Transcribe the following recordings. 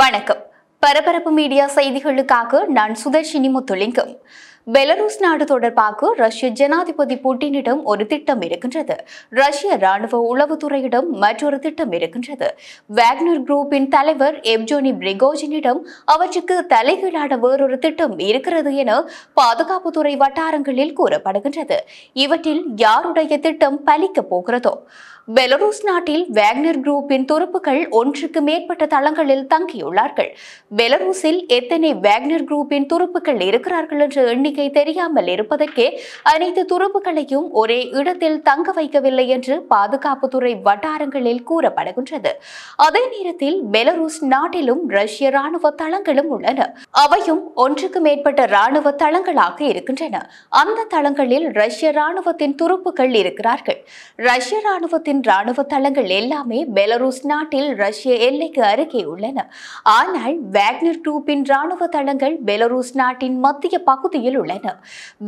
வணக்கம். பரபரப்பு மீடியா செய்திகளுக்காக நான் சுதர்ஷினி முத்துலிங்கம். பெலருஸ் நாடு தொடர்பாக ரஷ்ய ஜனாதிபதி புட்டினிடம் ஒரு திட்டம் இருக்கின்றது. ரஷ்ய ராணுவ உளவுத்துறையிடம் மற்றொரு திட்டம் இருக்கின்றது. வாக்னர் குரூப்பின் தலைவர் எவ்ஜெனி பிரிகோஜினிடம் அவற்றுக்கு தலைகீழான வேறொரு திட்டம் இருக்கிறது என பாதுகாப்புத்துறை வட்டாரங்களில் கூறப்படுகின்றது. இவற்றில் யாருடைய திட்டம் பலிக்கப் போகிறதோ? பெலருஸ் நாட்டில் வாக்னர் குரூப்பின் துருப்புகள் 1க்கு மேற்பட்ட தளங்களில் தங்கியுள்ளார்கள். பெலருஸில் எத்தனை வாக்னர் குரூப்பின் துருப்புகள் இருக்கிறார்கள் என்ற எண்ணிக்கை தெரியாமல் இருப்பதற்கே அனைத்து துருப்புகளையும் ஒரே இடத்தில் தங்க வைக்கவில்லை என்று பாதுகாப்புத்துறை வட்டாரங்களில் கூறப்படுகின்றது. அதே நேரத்தில் பெலருஸ் நாட்டிலும் ரஷ்ய ராணுவ தளங்களும் உள்ளன. அவையும் 1க்கு மேற்பட்ட ராணுவ தளங்களாக இருக்கின்றன. அந்த தளங்களில் ரஷ்ய ராணுவத்தின் துருப்புகள் இருக்கிறார்கள். ரஷ்ய ராணுவத்தின் ராணுவ தளங்கள் எல்லாமே பெலருஸ் நாட்டில் ரஷ்ய எல்லைக்கு அருகே உள்ளன. ஆனால் வாக்னர் குரூப்பின் ராணுவ தளங்கள் பெலருஸ் நாட்டின் மத்திய பகுதியில் உள்ளன.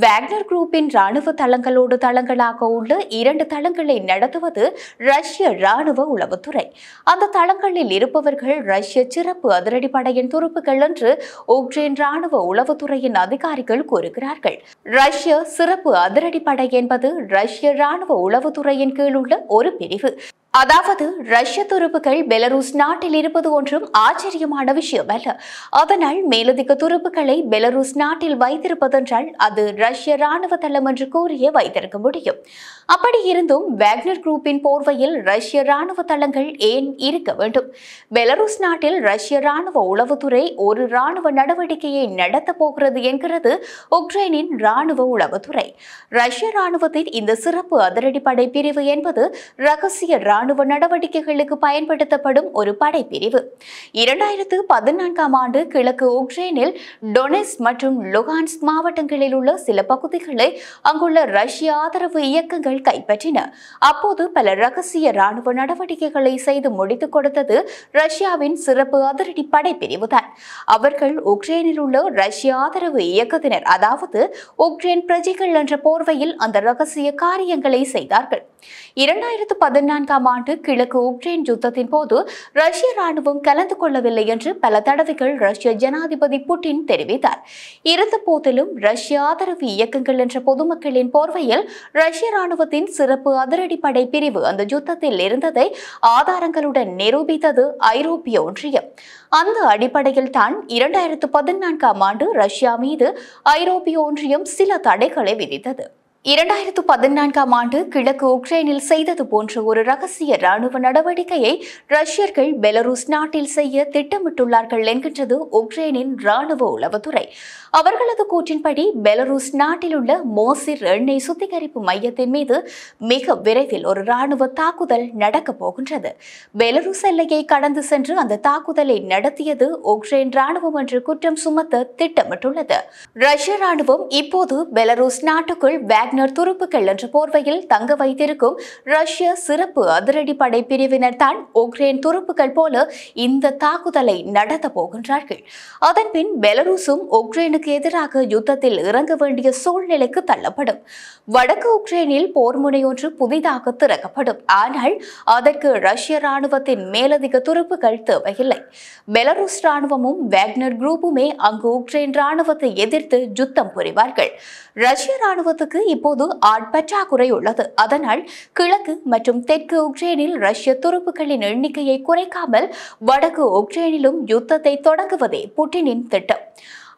வாக்னர் குரூப்பின் ராணுவ தளங்களோடு தளங்களாக உள்ள 2 தளங்களை நடத்துவது ரஷ்ய ராணுவ உளவுத்துறை. அந்த தளங்களில் இருப்பவர்கள் ரஷ்ய சிறப்பு அதிரடிப்படையின் துருப்புகள் என்று உக்ரைன் ராணுவ உளவுத்துறையின் அதிகாரிகள் கூறுகிறார்கள். ரஷ்ய சிறப்பு அதிரடிப்படை என்பது ரஷ்ய ராணுவ உளவுத்துறையின் கீழ் உள்ள ஒரு பிரிவு. அதாவது ரஷ்ய துருப்புகள் பெலருஸ் நாட்டில் இருப்பது ஒன்றும் ஆச்சரியமான விஷயம் அல்ல. அதனால் மேலதிக துருப்புகளை பெலருஸ் நாட்டில் வைத்திருப்பதென்றால் அது ரஷ்ய ராணுவ தளம் என்று கூறியே வைத்திருக்க முடியும். அப்படி இருந்தும் வாக்னர் குரூப்பின் போர்வையில் ரஷ்ய ராணுவ தளங்கள் ஏன் இருக்க வேண்டும்? பெலருஸ் நாட்டில் ரஷ்ய ராணுவ உளவுத்துறை ஒரு ராணுவ நடவடிக்கையை நடத்த போகிறது என்கிறது உக்ரைனின் ராணுவ உளவுத்துறை. ரஷ்ய ராணுவத்தின் இந்த சிறப்பு அதிரடிப்படை பிரிவு என்பது ரகசிய ராணுவ நடவடிக்கைகளுக்கு பயன்படுத்தப்படும் ஒரு படைப்பிரிவு. 2014 ஆம் ஆண்டு கிழக்கு உக்ரைனில் டொனெஸ் மற்றும் லுகான்ஸ்க் மாவட்டங்களில் உள்ள சில பகுதிகளை அங்குள்ள ரஷ்ய ஆதரவு இயக்கங்கள் கைப்பற்றின. அப்போது பல ரகசிய ராணுவ நடவடிக்கைகளை செய்து முடித்துக் கொடுத்தது ரஷ்யாவின் சிறப்பு அதிரடி படைப்பிரிவு தான். அவர்கள் உக்ரைனில் உள்ள ரஷ்ய ஆதரவு இயக்கத்தினர், அதாவது உக்ரைன் பிரஜைகள் என்ற போர்வையில் அந்த ரகசிய காரியங்களை செய்தார்கள். 2014 ஆம் ஆண்டு கிழக்கு உக்ரைன் யுத்தத்தின் போது ரஷ்ய ராணுவம் கலந்து கொள்ளவில்லை என்று பல தடவைகள் ரஷ்ய ஜனாதிபதி புட்டின் தெரிவித்தார். இருந்த போதிலும் ரஷ்ய ஆதரவு இயக்கங்கள் என்ற பொதுமக்களின் போர்வையில் ரஷ்ய ராணுவத்தின் சிறப்பு அதிரடிப்படை பிரிவு அந்த யுத்தத்தில் இருந்ததை ஆதாரங்களுடன் நிரூபித்தது ஐரோப்பிய ஒன்றியம். அந்த அடிப்படையில் தான் 2014 ஆம் ஆண்டு ரஷ்யா மீது ஐரோப்பிய ஒன்றியம் சில தடைகளை விதித்தது. 2014 ஆம் ஆண்டு கிழக்கு உக்ரைனில் செய்தது போன்ற ஒரு ரகசிய ராணுவ நடவடிக்கையை ரஷ்யர்கள் பெலருஸ் நாட்டில் செய்ய திட்டமிட்டுள்ளார்கள் என்கின்றது உக்ரைனின் ராணுவ உளவுத்துறை. அவர்களது கூற்றின்படி பெலருஸ் நாட்டில் உள்ள மோசிர் எண்ணெய் சுத்திகரிப்பு மையத்தின் மீது மிக விரைவில் ஒரு ராணுவ தாக்குதல் நடக்கப் போகின்றது. பெலருஸ் எல்லையை கடந்து சென்று அந்த தாக்குதலை நடத்தியது உக்ரைன் ராணுவம் என்று குற்றம் சுமத்த திட்டமிட்டுள்ளது. ரஷ்ய ராணுவம் இப்போது பெலருஸ் நாட்டுக்குள் வாக்னர் துருப்புகள் என்ற போர்வையில் தங்க வைத்திருக்கும் ரஷ்ய சிறப்பு அதிரடிப்படை பிரிவினர் தான் உக்ரைன் துருப்புகள் போல இந்த தாக்குதலை நடத்த போகின்றார்கள். அதன் பின் பெலருஸும் உக்ரைனுக்கு எதிராக யுத்தத்தில் இறங்க வேண்டிய சூழ்நிலைக்கு தள்ளப்படும். வடக்கு உக்ரைனில் போர் முனை ஒன்று புதிதாக திறக்கப்படும். ஆனால் அதற்கு ரஷ்ய ராணுவத்தின் மேலதிக துருப்புகள் தேவையில்லை. பெலருஸ் ராணுவமும் வாக்னர் குரூப்புமே அங்கு உக்ரைன் ராணுவத்தை எதிர்த்து யுத்தம் புரிவார்கள். ரஷ்ய ராணுவத்துக்கு இப்போது ஆட்பற்றாக்குறை உள்ளது. அதனால் கிழக்கு மற்றும் தெற்கு உக்ரைனில் ரஷ்ய துருப்புகளின் எண்ணிக்கையை குறைக்காமல் வடக்கு உக்ரைனிலும் யுத்தத்தை தொடங்குவதே புட்டினின் திட்டம்.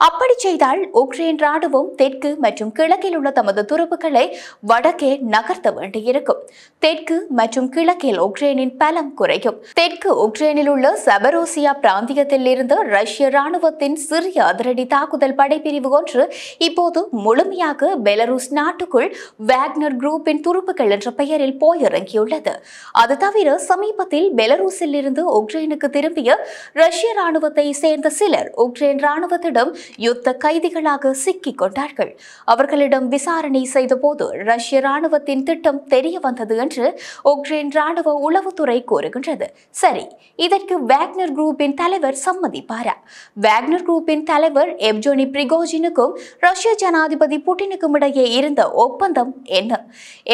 அப்படி செய்தால் உக்ரைன் ராணுவம் தெற்கு மற்றும் கிழக்கில் உள்ள தமது துருப்புகளை வடக்கே நகர்த்த வேண்டியிருக்கும். தெற்கு மற்றும் கிழக்கில் உக்ரைனின் பலம் குறையும். தெற்கு உக்ரைனில் உள்ள சபரோசியா பிராந்தியத்தில் இருந்து ரஷ்ய ராணுவத்தின் சிறிய அதிரடி தாக்குதல் படைப்பிரிவு ஒன்று இப்போது முழுமையாக பெலருஸ் நாட்டுக்குள் வாக்னர் குரூப்பின் துருப்புகள் என்ற பெயரில் போயிறங்கியுள்ளது. அது தவிர சமீபத்தில் பெலருஸில் இருந்து உக்ரைனுக்கு திரும்பிய ரஷ்ய ராணுவத்தை சேர்ந்த சிலர் உக்ரைன் ராணுவத்திடம் யுத்த கைதிகளாக சிக்கிக் கொண்டார்கள். அவர்களிடம் விசாரணை செய்தபோது ரஷ்ய ராணுவத்தின் திட்டம் தெரிய வந்தது என்று உக்ரைன் ராணுவ உளவுத்துறை கூறுகின்றது. சரி, இதற்கு வாக்னர் குரூப்பின் தலைவர் சம்மதிப்பாரா? வாக்னர் குரூப்பின் தலைவர் எவ்ஜெனி பிரிகோஜினுக்கும் ரஷ்ய ஜனாதிபதி புட்டினுக்கும் இடையே இருந்த ஒப்பந்தம் என்ன?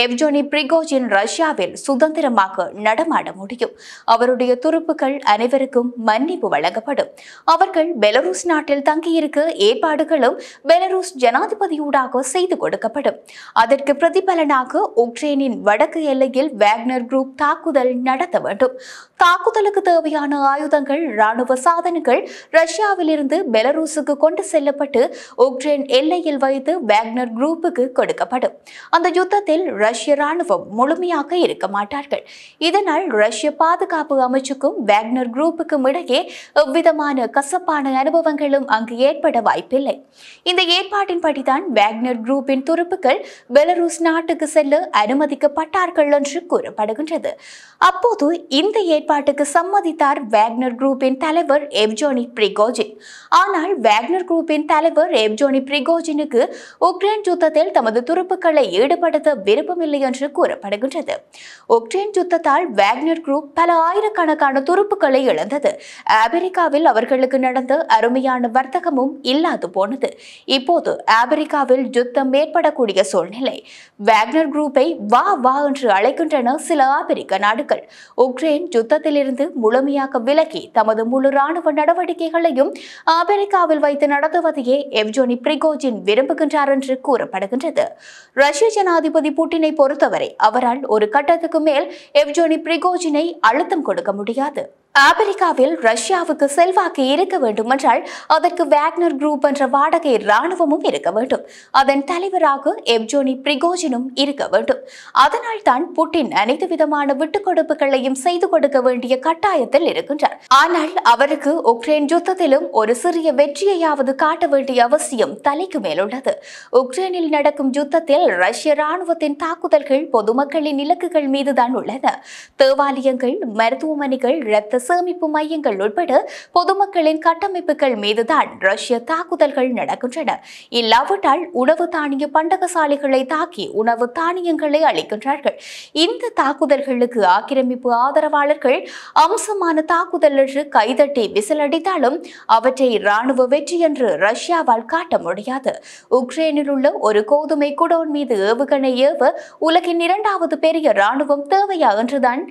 எவ்ஜெனி பிரிகோஜின் ரஷ்யாவில் சுதந்திரமாக நடமாட முடியும். அவருடைய துருப்புகள் அனைவருக்கும் மன்னிப்பு வழங்கப்படும். அவர்கள் பெலருஸ் நாட்டில் தங்கியிருக்க ஏற்பாடுகளும் பெலருஸ் ஜனாதிபதியூடாக செய்து கொடுக்கப்படும். அதற்கு பிரதிபலனாக உக்ரைனின் வடக்கு எல்லையில் வாக்னர் குரூப் தாக்குதல் நடத்த வேண்டும். தாக்குதலுக்கு தேவையான ஆயுதங்கள், ராணுவ சாதனங்கள் ரஷ்யாவிலிருந்து பெலருஸுக்கு கொண்டு செல்லப்பட்டு உக்ரைன் எல்லையில் வைத்து வாக்னர் குரூப்புக்கு கொடுக்கப்படும். அந்த யுத்தத்தில் ரஷ்ய ராணுவம் முழுமையாக இருக்க மாட்டார்கள். இதனால் ரஷ்ய பாதுகாப்பு அமைச்சுக்கும் வாக்னர் குரூப்புக்கும் இடையே எவ்விதமான கசப்பான அனுபவங்களும் அங்கு ஏற்பட வாய்ப்பில்லை. இந்த ஏற்பாட்டின்படிதான் வாக்னர் குரூப்பின் துருப்புகள் பெலருஸ் நாட்டுக்கு செல்ல அனுமதிக்கப்பட்டார்கள் என்று கூறப்படுகின்றது. அப்போது இந்த ஏற்பாட்டுக்கு சம்மதித்தார் வாக்னர் குரூப்பின் தலைவர் எவ்ஜெனி பிரிகோஜின். ஆனால் வாக்னர் குரூப்பின் தலைவர் எவ்ஜெனி பிரிகோஜினுக்கு உக்ரைன் யுத்தத்தில் தமது துருப்புக்களை ஈடுபடுத்த விருப்பமில்லை என்று கூறப்படுகின்றது. உக்ரைன் யுத்தத்தால் வாக்னர் குரூப் பல ஆயிரக்கணக்கான துருப்புக்களை இழந்தது. அமெரிக்காவில் அவர்களுக்கு நடந்த அருமையான வர்த்தகமும் இல்லாது போனது. இப்போது அமெரிக்காவில் யுத்தம் ஏற்படக்கூடிய சூழ்நிலை. வாக்னர் குரூப்பை வா வா என்று அழைக்கின்றன சில அமெரிக்க நாடுகள். உக்ரைன் யுத்தத்திலிருந்து முழுமையாக விலகி தமது முழு ராணுவ நடவடிக்கைகளையும் அமெரிக்காவில் வைத்து நடத்துவதையே எவ்ஜெனி பிரிகோஜின் விரும்புகின்றார் என்று கூறப்படுகின்றது. ரஷ்ய ஜனாதிபதி புட்டினை பொறுத்தவரை அவரால் ஒரு கட்டத்துக்கு மேல் எவ்ஜெனி பிரிகோஜினை அழுத்தம் கொடுக்க முடியாது. அமெரிக்காவில் ரஷ்யாவுக்கு செல்வாக்கு இருக்க வேண்டும் என்றால் அதற்கு வாக்னர் குரூப் என்ற வாடகை ராணுவமும் இருக்க வேண்டும். அதன் தலைவராக எவ்ஜெனி பிரிகோஜினும் இருக்க வேண்டும். அதனால் தான் புட்டின் அனைத்து விதமான விட்டுக் கொடுப்புகளையும் செய்து கொடுக்க வேண்டிய கட்டாயத்தில் இருக்கின்றார். ஆனால் அவருக்கு உக்ரைன் யுத்தத்திலும் ஒரு சிறிய வெற்றியையாவது காட்ட வேண்டிய அவசியம் தலைக்கு மேலுள்ளது. உக்ரைனில் நடக்கும் யுத்தத்தில் ரஷ்ய ராணுவத்தின் தாக்குதல்கள் பொதுமக்களின் இலக்குகள் மீதுதான் உள்ளன. தேவாலயங்கள், மருத்துவமனைகள், இரத்த சேமிப்பு மையங்கள் உட்பட பொதுமக்களின் கட்டமைப்புகள் மீதுதான் ரஷ்ய தாக்குதல்கள் நடக்கின்றன. இல்லாவிட்டால் உணவு தானிய பண்டகசாலைகளை தாக்கி உணவு தானியங்களை அளிக்கின்றார்கள். இந்த தாக்குதல்களுக்கு ஆக்கிரமிப்பு ஆதரவாளர்கள் அம்சமான தாக்குதல் என்று கைதட்டி விசிலடித்தாலும் அவற்றை ராணுவ வெற்றி என்று ரஷ்யாவால் காட்ட முடியாது. உக்ரைனில் உள்ள ஒரு கோதுமை குடோன் மீது ஏவுகணை ஏவ உலகின் 2வது பெரிய ராணுவம் தேவையா என்றுதான்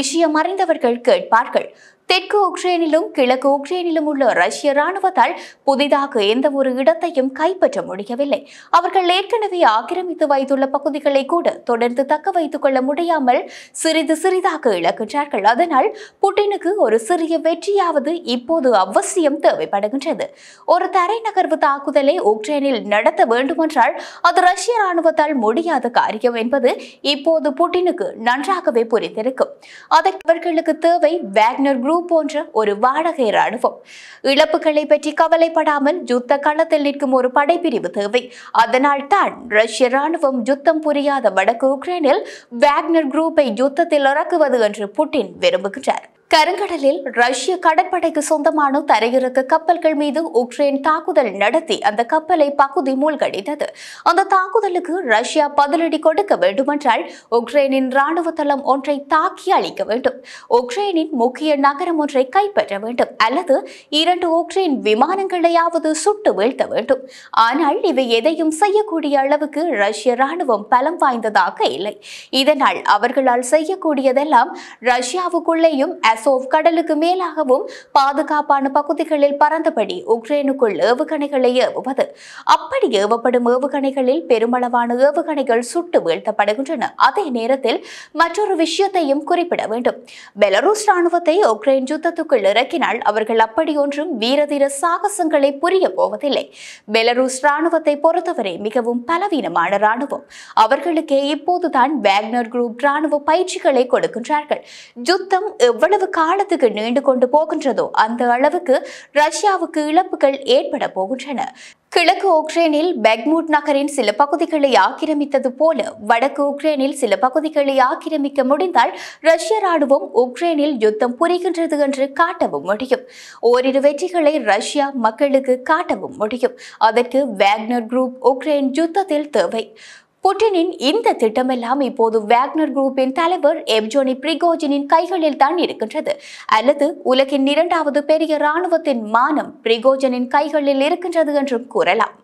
விஷயம் அறிந்தவர்கள் கேட்பார்கள். தெற்கு உக்ரைனிலும் கிழக்கு உக்ரைனிலும் உள்ள ரஷ்ய ராணுவத்தால் புதிதாக எந்த ஒரு இடத்தையும் கைப்பற்ற முடியவில்லை. அவர்கள் ஏற்கனவே ஆக்கிரமித்து வைத்துள்ள பகுதிகளை கூட தொடர்ந்து தக்க வைத்துக் கொள்ள முடியாமல் சிறிது சிறிதாக இழக்கின்றார்கள். அதனால் புட்டினுக்கு ஒரு சிறிய வெற்றியாவது இப்போது அவசியம் தேவைப்படுகின்றது. ஒரு தரைநகர்வு தாக்குதலை உக்ரைனில் நடத்த வேண்டுமென்றால் அது ரஷ்ய ராணுவத்தால் முடியாத காரியம் என்பது இப்போது புட்டினுக்கு நன்றாகவே புரிந்திருக்கும். அதற்கு அவர்களுக்கு தேவை வாக்னர் குரூப் போன்ற ஒரு வாடகை ராணுவம். இழப்புகளை பற்றி கவலைப்படாமல் யுத்த களத்தில் நிற்கும் ஒரு படைப்பிரிவு தேவை. அதனால் தான் ரஷ்ய ராணுவம் யுத்தம் புரியாத வடக்கு உக்ரைனில் வாக்னர் குரூப்பை யுத்தத்தில் இறக்குவது என்று புட்டின் விரும்புகின்றார். கருங்கடலில் ரஷ்ய கடற்படைக்கு சொந்தமான தரையிறக்க கப்பல்கள் மீது உக்ரைன் தாக்குதல் நடத்தி அந்த கப்பலை பகுதி மூழ்கடித்தது. அந்த தாக்குதலுக்கு ரஷ்யா பதிலடி கொடுக்க வேண்டுமென்றால் உக்ரைனின் ராணுவ தளம் ஒன்றை தாக்கி அழிக்க வேண்டும். உக்ரைனின் முக்கிய நகரம் ஒன்றை கைப்பற்ற வேண்டும். அல்லது 2 உக்ரைன் விமானங்களையாவது சுட்டு வீழ்த்த வேண்டும். ஆனால் இவை எதையும் செய்யக்கூடிய அளவுக்கு ரஷ்ய ராணுவம் பலம் வாய்ந்ததாக இல்லை. இதனால் அவர்களால் செய்யக்கூடியதெல்லாம் ரஷ்யாவுக்குள்ளேயும் கடலுக்கு மேலாகவும் பாதுகாப்பான பகுதிகளில் பறந்தபடி உக்ரைனுக்குள் ஏவுகணைகளை ஏவுவது. அப்படி ஏவப்படும் ஏவுகணைகளில் பெருமளவான ஏவுகணைகள் சுட்டு வீழ்த்தப்படுகின்றன. அதே நேரத்தில் மற்றொரு விஷயத்தையும் குறிப்பிட வேண்டும். பெலருஸ் ராணுவத்தை உக்ரைன் யுத்தத்துக்குள் இறக்கினால் அவர்கள் அப்படி ஒன்றும் வீரதீர சாகசங்களை புரிய போவதில்லை. பெலருஸ் ராணுவத்தை பொறுத்தவரை மிகவும் பலவீனமான ராணுவம். அவர்களுக்கே இப்போதுதான் வாக்னர் குரூப் ராணுவ பயிற்சிகளை கொடுக்கின்றார்கள். யுத்தம் எவ்வளவு காலத்துக்கு நீண்டு கொண்டு போகின்றதோ அந்த அளவுக்கு ரஷ்யாவுக்கு இழப்புகள் ஏற்பட போகின்றன. கிழக்கு உக்ரைனில் பெக்மூட் நகரின் சில பகுதிகளை ஆக்கிரமித்தது போல வடக்கு உக்ரைனில் சில பகுதிகளை ஆக்கிரமிக்க முடிந்தால் ரஷ்ய ராணுவம் உக்ரைனில் யுத்தம் புரிகின்றது என்று காட்டவும் முடியும். ஓரிரு வெற்றிகளை ரஷ்யா மக்களுக்கு காட்டவும் முடியும். அதற்கு வாக்னர் குரூப் உக்ரைன் யுத்தத்தில் தேவை. புட்டினின் இந்த திட்டமெல்லாம் இப்போது வாக்னர் குரூப்பின் தலைவர் எவ்ஜெனி பிரிகோஜினின் கைகளில் தான் இருக்கின்றது. அல்லது உலகின் 2வது பெரிய இராணுவத்தின் மானம் பிரிகோஜனின் கைகளில் இருக்கின்றது என்றும் கூறலாம்.